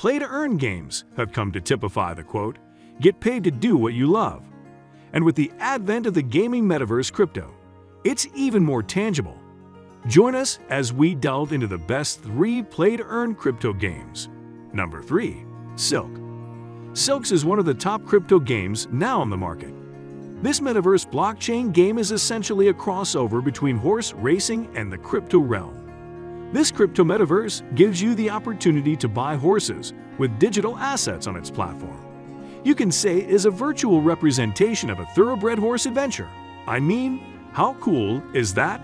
Play-to-earn games have come to typify the quote, "Get paid to do what you love." And with the advent of the gaming metaverse crypto, it's even more tangible. Join us as we delve into the best 3 play-to-earn crypto games. Number 3. Silks. Silks is one of the top crypto games now on the market. This metaverse blockchain game is essentially a crossover between horse racing and the crypto realm. This crypto metaverse gives you the opportunity to buy horses with digital assets on its platform. You can say it is a virtual representation of a thoroughbred horse adventure. I mean, how cool is that?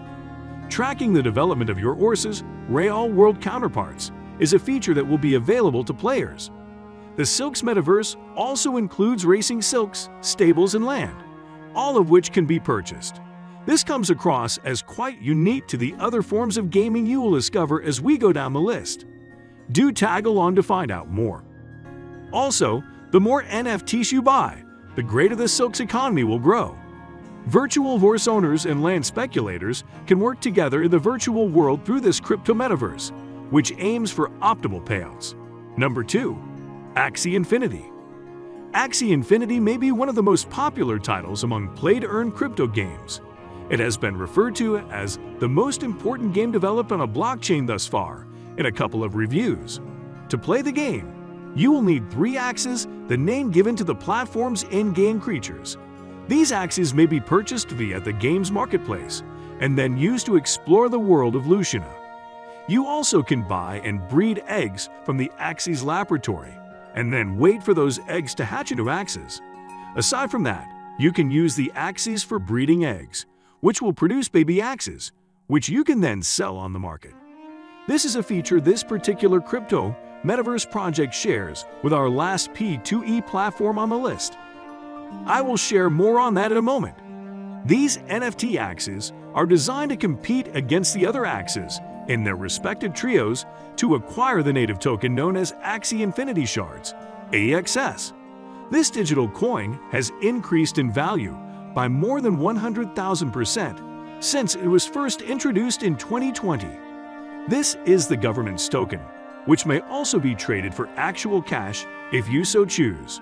Tracking the development of your horse's real-world counterparts is a feature that will be available to players. The Silks metaverse also includes racing silks, stables, and land, all of which can be purchased. This comes across as quite unique to the other forms of gaming you will discover as we go down the list. Do tag along to find out more. Also, the more NFTs you buy, the greater the Silks economy will grow. Virtual horse owners and land speculators can work together in the virtual world through this crypto metaverse, which aims for optimal payouts. Number 2. Axie Infinity. Axie Infinity may be one of the most popular titles among play-to-earn crypto games. It has been referred to as the most important game developed on a blockchain thus far in a couple of reviews. To play the game, you will need 3 axes, the name given to the platform's in-game creatures. These axes may be purchased via the game's marketplace and then used to explore the world of Luciana. You also can buy and breed eggs from the Axie's laboratory, and then wait for those eggs to hatch into axes. Aside from that, you can use the axes for breeding eggs, which will produce baby axes, which you can then sell on the market. This is a feature this particular crypto metaverse project shares with our last P2E platform on the list. I will share more on that in a moment. These NFT axes are designed to compete against the other axes in their respective trios to acquire the native token known as Axie Infinity Shards, AXS. This digital coin has increased in value by more than 100,000% since it was first introduced in 2020. This is the government's token, which may also be traded for actual cash if you so choose.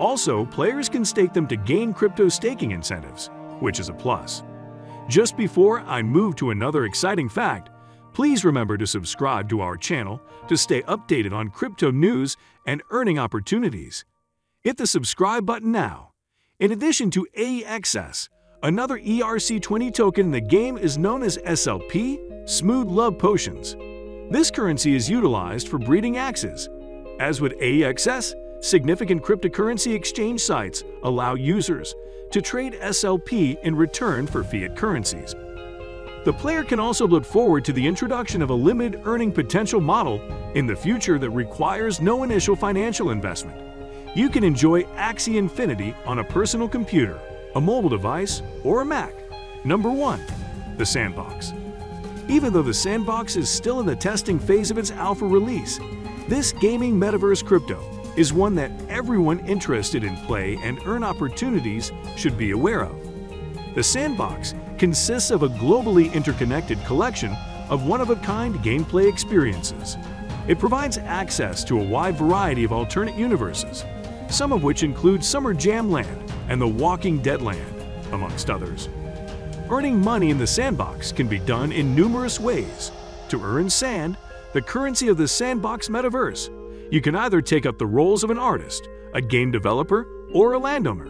Also, players can stake them to gain crypto staking incentives, which is a plus. Just before I move to another exciting fact, please remember to subscribe to our channel to stay updated on crypto news and earning opportunities. Hit the subscribe button now. In addition to AXS, another ERC20 token in the game is known as SLP, Smooth Love Potions. This currency is utilized for breeding axes. As with AXS, significant cryptocurrency exchange sites allow users to trade SLP in return for fiat currencies. The player can also look forward to the introduction of a limited earning potential model in the future that requires no initial financial investment. You can enjoy Axie Infinity on a personal computer, a mobile device, or a Mac. Number 1. The Sandbox. Even though The Sandbox is still in the testing phase of its alpha release, this gaming metaverse crypto is one that everyone interested in play and earn opportunities should be aware of. The Sandbox consists of a globally interconnected collection of one-of-a-kind gameplay experiences. It provides access to a wide variety of alternate universes, some of which include Summer Jam Land and The Walking Dead Land, amongst others. Earning money in the Sandbox can be done in numerous ways. To earn SAND, the currency of the Sandbox metaverse, you can either take up the roles of an artist, a game developer, or a landowner.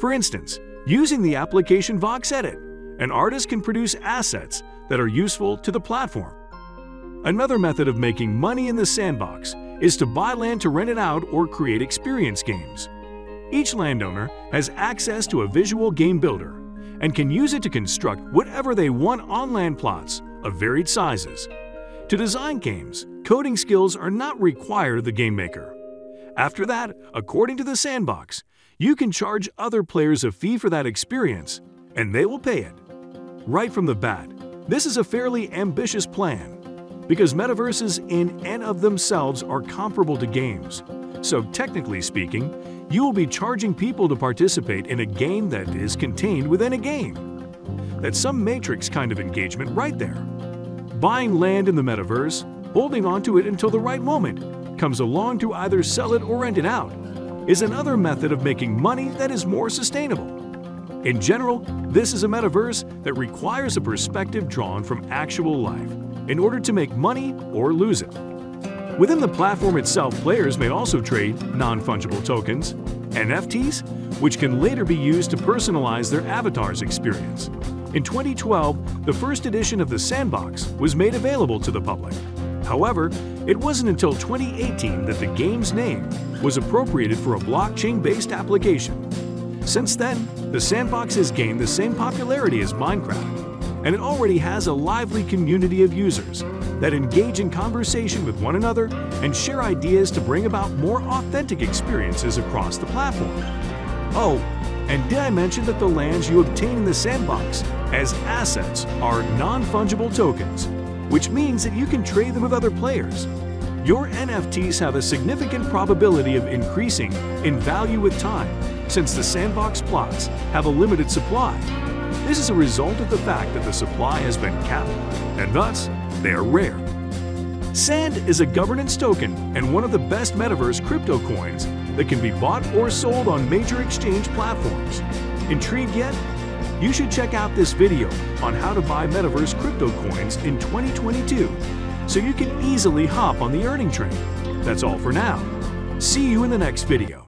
For instance, using the application VoxEdit, an artist can produce assets that are useful to the platform. Another method of making money in the Sandbox is to buy land to rent it out or create experience games. Each landowner has access to a visual game builder and can use it to construct whatever they want on land plots of varied sizes. To design games, coding skills are not required of the game maker. After that, according to the Sandbox, you can charge other players a fee for that experience, and they will pay it. Right from the bat, this is a fairly ambitious plan, because metaverses in and of themselves are comparable to games. So technically speaking, you will be charging people to participate in a game that is contained within a game. That's some Matrix kind of engagement right there. Buying land in the metaverse, holding onto it until the right moment, comes along to either sell it or rent it out, is another method of making money that is more sustainable. In general, this is a metaverse that requires a perspective drawn from actual life in order to make money or lose it. Within the platform itself, players may also trade non-fungible tokens, NFTs, which can later be used to personalize their avatar's experience. In 2012, the first edition of The Sandbox was made available to the public. However, it wasn't until 2018 that the game's name was appropriated for a blockchain-based application. Since then, The Sandbox has gained the same popularity as Minecraft, and it already has a lively community of users that engage in conversation with one another and share ideas to bring about more authentic experiences across the platform. Oh, and did I mention that the lands you obtain in The Sandbox as assets are non-fungible tokens, which means that you can trade them with other players. Your NFTs have a significant probability of increasing in value with time, since the sandbox plots have a limited supply. This is a result of the fact that the supply has been capped, and thus, they are rare. SAND is a governance token and one of the best metaverse crypto coins that can be bought or sold on major exchange platforms. Intrigued yet? You should check out this video on how to buy metaverse crypto coins in 2022 so you can easily hop on the earning train. That's all for now. See you in the next video.